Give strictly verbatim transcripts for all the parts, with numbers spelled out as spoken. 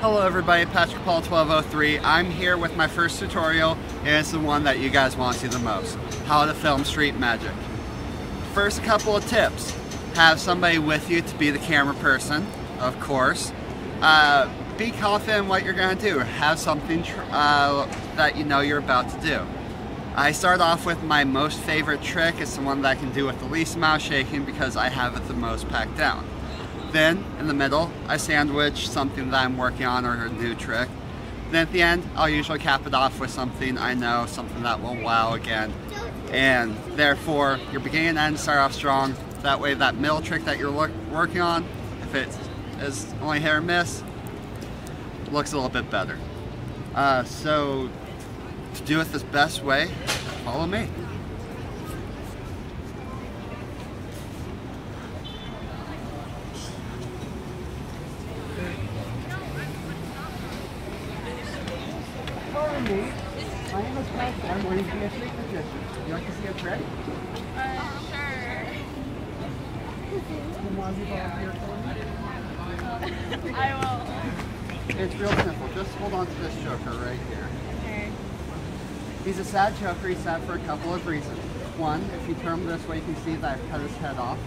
Hello everybody, Patrick Paul twelve oh three. I'm here with my first tutorial, and it's the one that you guys want to see the most. How to film street magic. First couple of tips. Have somebody with you to be the camera person, of course. Uh, be confident in what you're going to do. Have something tr uh, that you know you're about to do. I start off with my most favorite trick. It's the one that I can do with the least amount of shaking because I have it the most packed down. Then, in the middle, I sandwich something that I'm working on or a new trick. Then at the end, I'll usually cap it off with something I know, something that will wow again. And therefore, your beginning and end start off strong. That way, that middle trick that you're look, working on, if it is only hit or miss, looks a little bit better. Uh, so, to do it the best way, follow me. Follow me. My name is Patrick. I'm going to be a street magician. You like to see a trick? Uh, sure. You want to volunteer for me? I will. It's real simple. Just hold on to this joker right here. Okay. He's a sad joker. He's sad for a couple of reasons. One, if you turn him this way, you can see that I've cut his head off.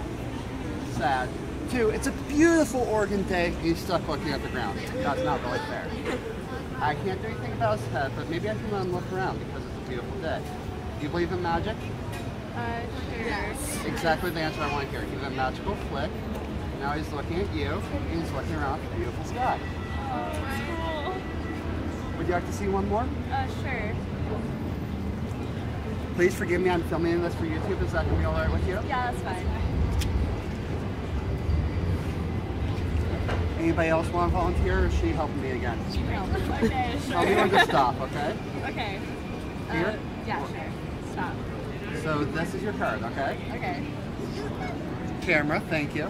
Sad. Two, it's a beautiful Oregon day. He's stuck looking at the ground. That's not really fair. I can't do anything about his head, but maybe I can let him look around because it's a beautiful day. Do you believe in magic? Uh, sure. Yes. Exactly the answer I want here. Give it a magical flick. Now he's looking at you, and he's looking around at the beautiful sky. Oh, cool. Would you like to see one more? Uh, sure. Please forgive me, I'm filming this for YouTube. Is that going to be all right with you? Yeah, that's fine. Anybody else want to volunteer, or is she helping me again? She can help. Okay, sure. I'll be able to stop, okay? Okay. Here? Uh, yeah, okay. Sure. Stop. So this is your card, okay? Okay. Camera, thank you.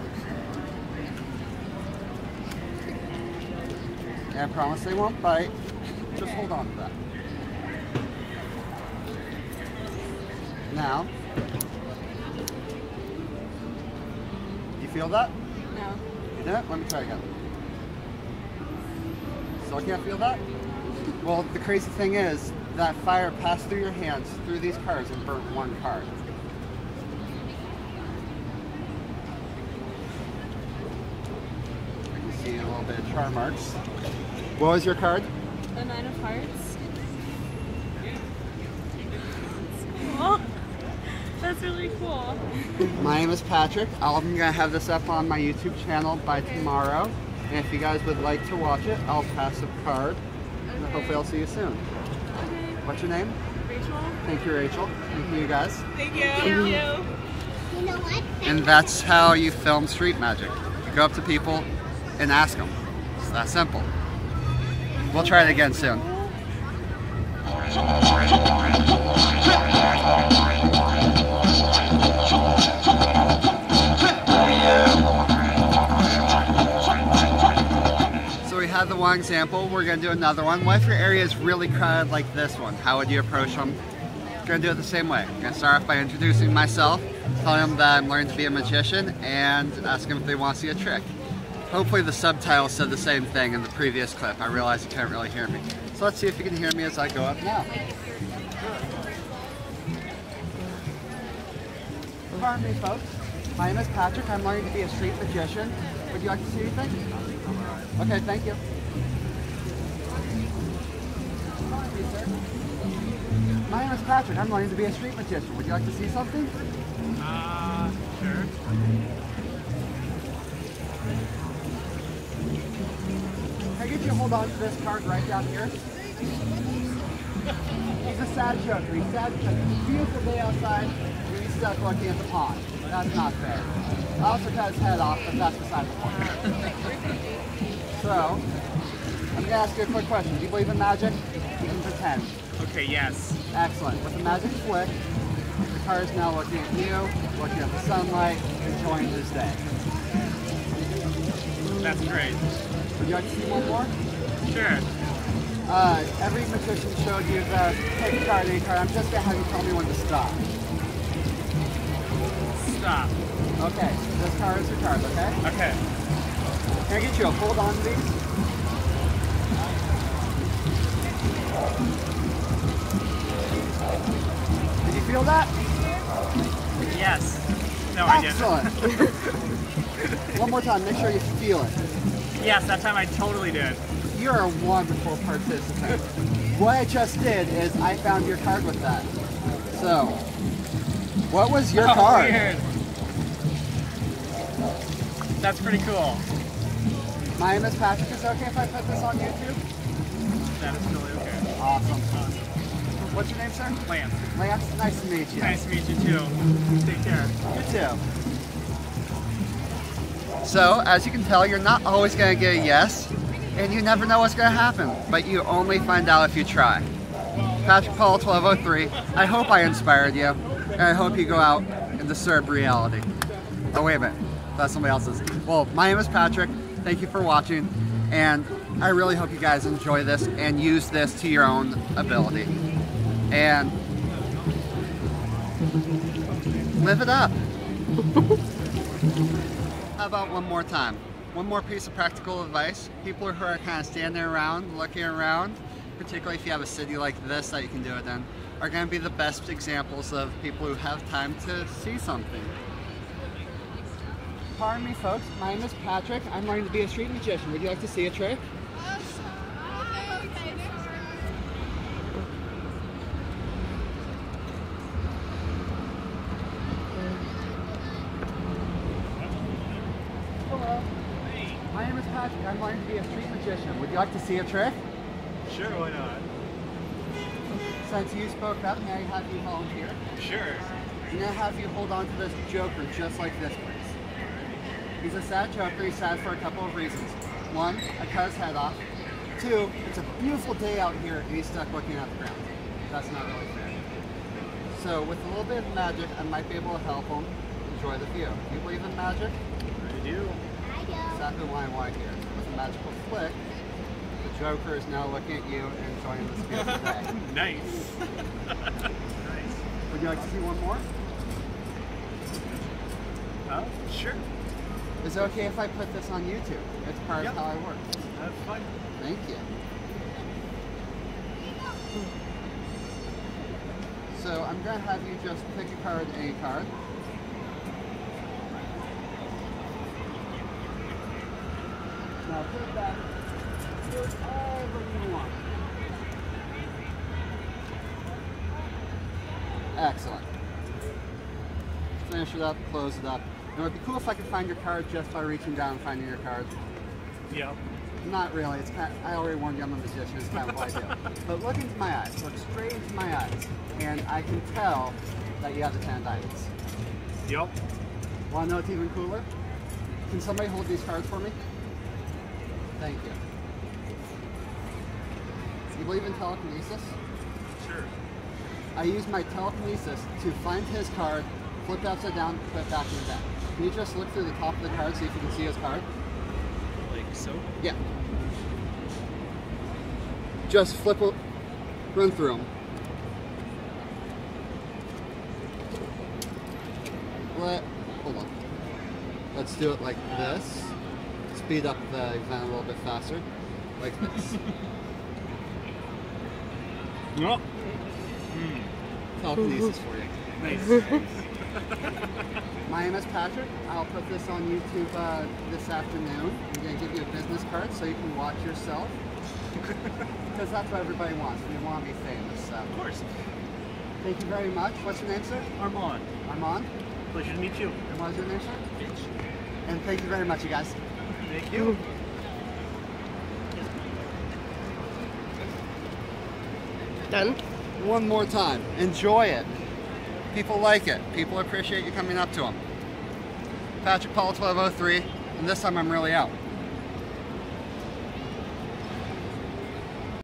And I promise they won't bite. Okay. Just hold on to that. Now. You feel that? No. You didn't? Let me try again. I can't feel that? Well, the crazy thing is, that fire passed through your hands, through these cards, and burnt one card. I can see a little bit of char marks. What was your card? The Nine of Hearts. That's cool. That's really cool. My name is Patrick. I'm going to have this up on my YouTube channel by okay. tomorrow. And if you guys would like to watch it, I'll pass a card. Okay. And hopefully I'll see you soon. Okay. What's your name? Rachel. Thank you, Rachel. Thank you, guys. Thank you. Thank you. You know what? And that's how you film street magic. You go up to people and ask them. It's that simple. We'll try it again soon. The one example, we're going to do another one. What if your area is really crowded like this one? How would you approach them? I'm going to do it the same way. I'm going to start off by introducing myself, telling them that I'm learning to be a magician, and asking them if they want to see a trick. Hopefully the subtitles said the same thing in the previous clip. I realize you can't really hear me. So let's see if you can hear me as I go up now. Pardon me, folks. My name is Patrick. I'm learning to be a street magician. Would you like to see anything? Okay, thank you. My name is Patrick. I'm learning to be a street magician. Would you like to see something? Uh, sure. Can I get you to hold on to this card right down here? He's a sad joker. He's sad because it's a beautiful day outside and he's stuck looking at the pond. That's not fair. I also cut his head off, but that's beside the point. So, I'm going to ask you a quick question. Do you believe in magic? You can pretend. Okay, yes. Excellent. With the magic flick, the car is now looking at you, looking at the sunlight, enjoying his day. That's great. Would you like to see one more? Sure. Uh, every magician showed you the take card, any card. I'm just going to have you tell me when to stop. Stop. Okay, this card is your card, okay? Okay. Can I get you a hold on, please? Excellent. One more time, make sure you feel it. Yes, that time I totally did. You're a wonderful participant. What I just did is I found your card with that. So, what was your oh, card? Weird. That's pretty cool. My name is Patrick. Is it okay if I put this on YouTube? That is totally okay. Awesome. awesome. What's your name, sir? Lance. Lance, nice to meet you. Nice to meet you, too. Take care. You too. So, as you can tell, you're not always going to get a yes, and you never know what's going to happen, but you only find out if you try. Patrick Paul twelve oh three, I hope I inspired you, and I hope you go out and disturb reality. Oh, wait a minute. That's somebody else's. Well, my name is Patrick. Thank you for watching, and I really hope you guys enjoy this and use this to your own ability. And live it up. How about one more time? One more piece of practical advice. People who are kind of standing around, looking around, particularly if you have a city like this that you can do it in, are going to be the best examples of people who have time to see something. Pardon me, folks. My name is Patrick. I'm learning to be a street magician. Would you like to see a trick? My name is Patrick. I'm learning to be a street magician. Would you like to see a trick? Sure, why not? Since you spoke up, may I have you volunteer? Sure. I'm going to have you hold on to this joker just like this place. He's a sad joker. He's sad for a couple of reasons. One, I cut his head off. Two, it's a beautiful day out here and he's stuck looking at the ground. That's not really fair. So with a little bit of magic, I might be able to help him enjoy the view. Do you believe in magic? I do. Exactly why I'm right here. With a magical flick, the Joker is now looking at you and enjoying this beautiful day. Nice. Nice. Would you like to see one more? Oh, sure. Is it okay if I put this on YouTube? It's part yep. of how I work. That's fine. Thank you. So I'm going to have you just pick a card, any card. Now put it back, do it all the you want. Excellent. Finish it up, close it up. And it would be cool if I could find your card just by reaching down and finding your card. Yep. Not really, it's kind of, I already warned you I'm a magician, it's kind of what I do. But look into my eyes, look straight into my eyes, and I can tell that you have the ten diamonds. Yep. Want to know what's even cooler? Can somebody hold these cards for me? Thank you. Do you believe in telekinesis? Sure. I use my telekinesis to find his card, flip it upside down, put it back in the back. Can you just look through the top of the card so you can see his card? Like so? Yeah. Just flip it, run through him. Let, hold on. Let's do it like this. Speed up the event a little bit faster, like this. Yep. Mm. Telekinesis for you. Nice. My name is Patrick. I'll put this on YouTube uh, this afternoon. I'm going to give you a business card so you can watch yourself. Because that's what everybody wants. We want to be famous. So. Of course. Thank you very much. What's your name, sir? Armand. Armand? Pleasure to meet you. And what is your name, sir? Mitch. And thank you very much, you guys. Thank you. Done. One more time. Enjoy it. People like it. People appreciate you coming up to them. Patrick Paul twelve oh three, and this time I'm really out.